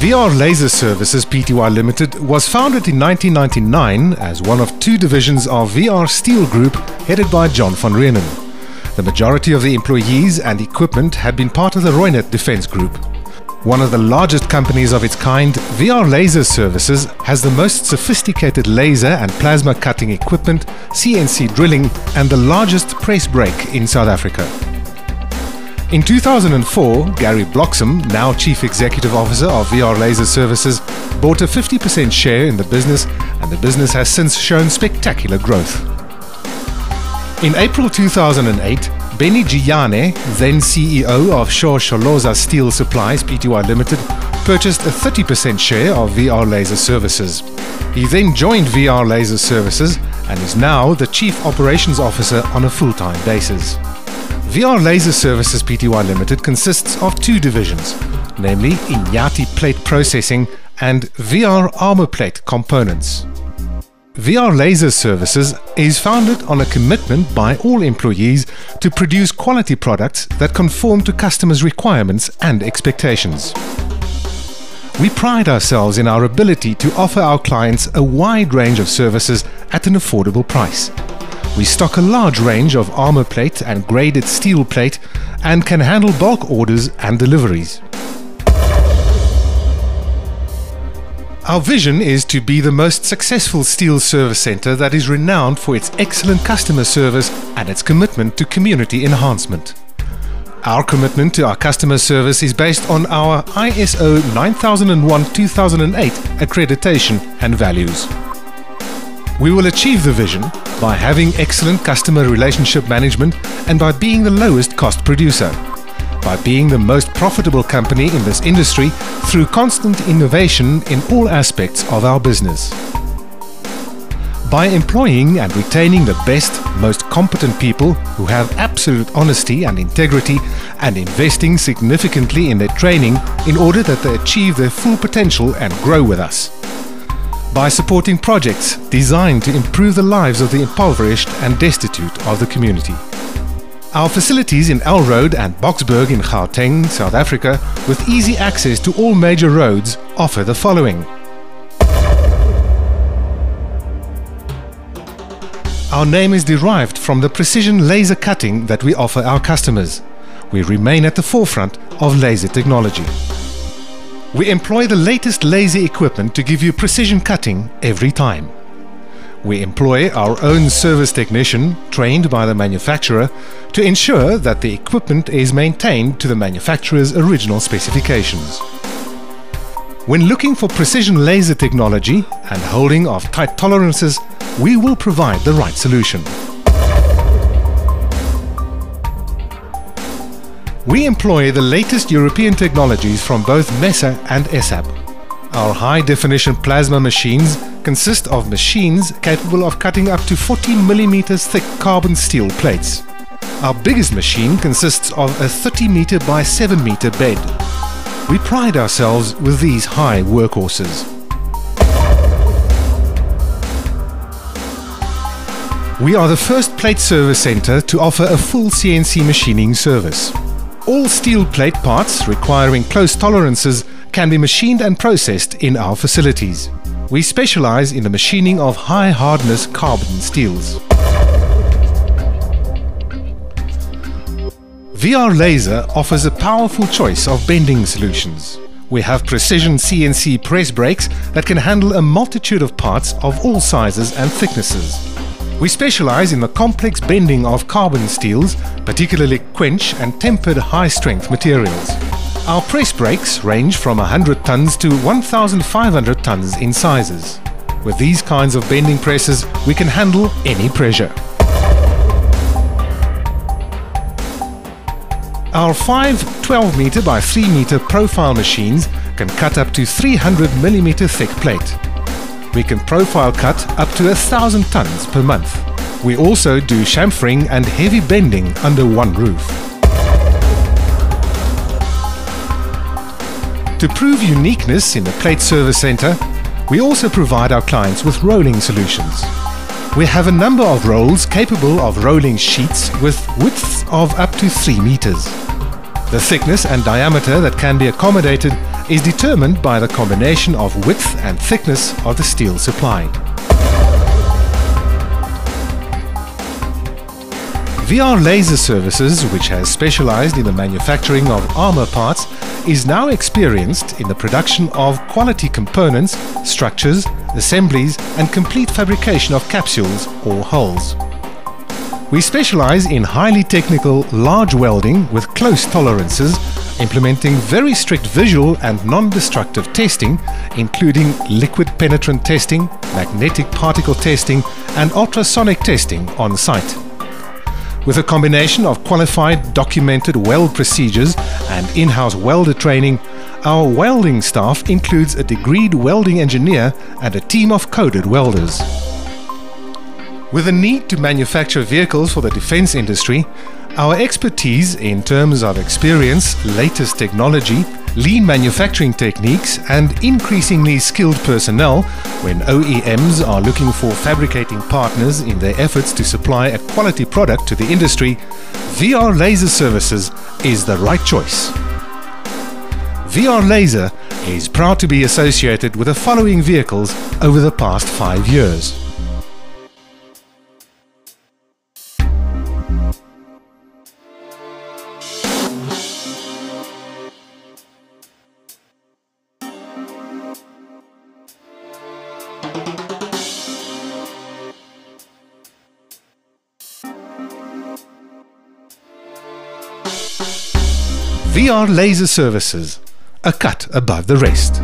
VR Laser Services Pty Limited was founded in 1999 as one of two divisions of VR Steel Group headed by John van Rienen. The majority of the employees and equipment had been part of the Rheinmetall Defence Group. One of the largest companies of its kind, VR Laser Services has the most sophisticated laser and plasma cutting equipment, CNC drilling and the largest press brake in South Africa. In 2004, Gary Bloxham, now Chief Executive Officer of VR Laser Services, bought a 50% share in the business, and the business has since shown spectacular growth. In April 2008, Benny Giyane, then CEO of Shaw Sholoza Steel Supplies Pty Limited, purchased a 30% share of VR Laser Services. He then joined VR Laser Services and is now the Chief Operations Officer on a full-time basis. VR Laser Services Pty Limited consists of two divisions, namely Inyati Plate Processing and VR Armour Plate Components. VR Laser Services is founded on a commitment by all employees to produce quality products that conform to customers' requirements and expectations. We pride ourselves in our ability to offer our clients a wide range of services at an affordable price. We stock a large range of armor plate and graded steel plate and can handle bulk orders and deliveries. Our vision is to be the most successful steel service center that is renowned for its excellent customer service and its commitment to community enhancement. Our commitment to our customer service is based on our ISO 9001:2008 accreditation and values. We will achieve the vision by having excellent customer relationship management and by being the lowest cost producer, by being the most profitable company in this industry through constant innovation in all aspects of our business, by employing and retaining the best, most competent people who have absolute honesty and integrity, and investing significantly in their training in order that they achieve their full potential and grow with us, by supporting projects designed to improve the lives of the impoverished and destitute of the community. Our facilities in Elroad and Boksburg in Gauteng, South Africa, with easy access to all major roads, offer the following. Our name is derived from the precision laser cutting that we offer our customers. We remain at the forefront of laser technology. We employ the latest laser equipment to give you precision cutting every time. We employ our own service technician, trained by the manufacturer, to ensure that the equipment is maintained to the manufacturer's original specifications. When looking for precision laser technology and holding of tight tolerances, we will provide the right solution. We employ the latest European technologies from both Messer and Esab. Our high-definition plasma machines consist of machines capable of cutting up to 40 mm thick carbon steel plates. Our biggest machine consists of a 30 m by 7 m bed. We pride ourselves with these high workhorses. We are the first plate service center to offer a full CNC machining service. All steel plate parts requiring close tolerances can be machined and processed in our facilities. We specialize in the machining of high hardness carbon steels. VR Laser offers a powerful choice of bending solutions. We have precision CNC press brakes that can handle a multitude of parts of all sizes and thicknesses. We specialize in the complex bending of carbon steels, particularly quench and tempered high-strength materials. Our press brakes range from 100 tons to 1,500 tons in sizes. With these kinds of bending presses, we can handle any pressure. Our 5 12 m by 3 m profile machines can cut up to 300 mm thick plate. We can profile cut up to 1,000 tons per month. We also do chamfering and heavy bending under one roof. To prove uniqueness in the plate service center, we also provide our clients with rolling solutions. We have a number of rolls capable of rolling sheets with widths of up to 3 m. The thickness and diameter that can be accommodated is determined by the combination of width and thickness of the steel supplied. VR Laser Services, which has specialized in the manufacturing of armor parts, is now experienced in the production of quality components, structures, assemblies and complete fabrication of capsules or hulls. We specialize in highly technical large welding with close tolerances, implementing very strict visual and non-destructive testing, including liquid penetrant testing, magnetic particle testing and ultrasonic testing on site. With a combination of qualified, documented weld procedures and in-house welder training, our welding staff includes a degreed welding engineer and a team of coded welders. With the need to manufacture vehicles for the defense industry, our expertise in terms of experience, latest technology, lean manufacturing techniques and increasingly skilled personnel when OEMs are looking for fabricating partners in their efforts to supply a quality product to the industry, VR Laser Services is the right choice. VR Laser is proud to be associated with the following vehicles over the past 5 years. VR Laser Services, a cut above the rest.